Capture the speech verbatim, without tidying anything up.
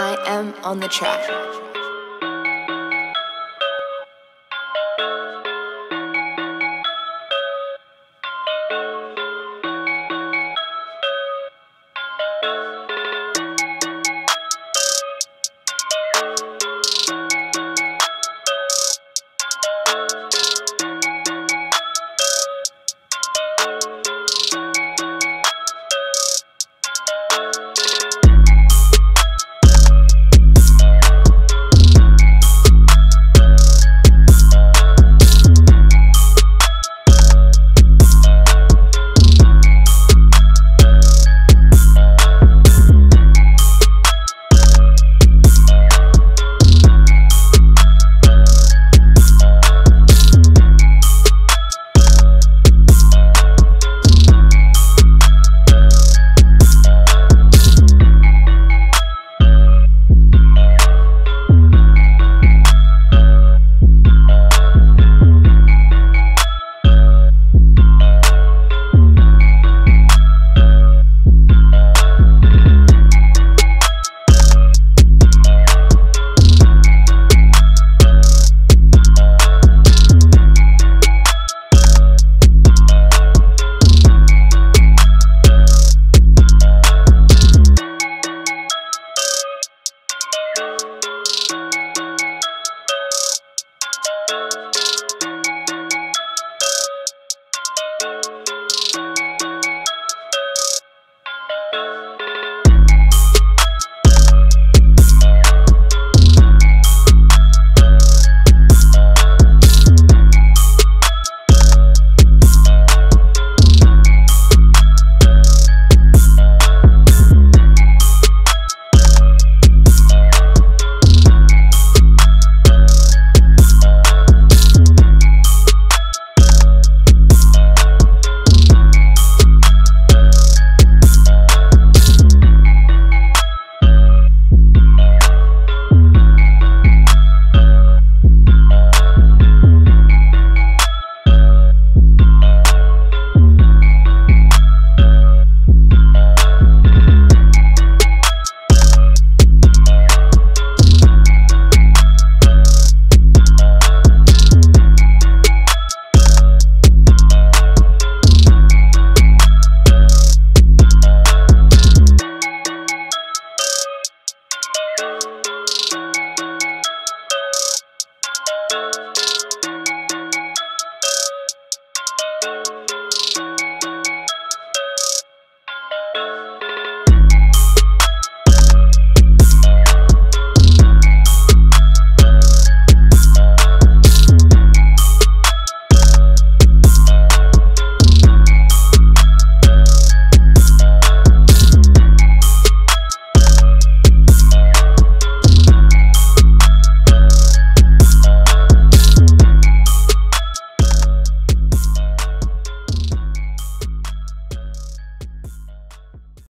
I am on the track.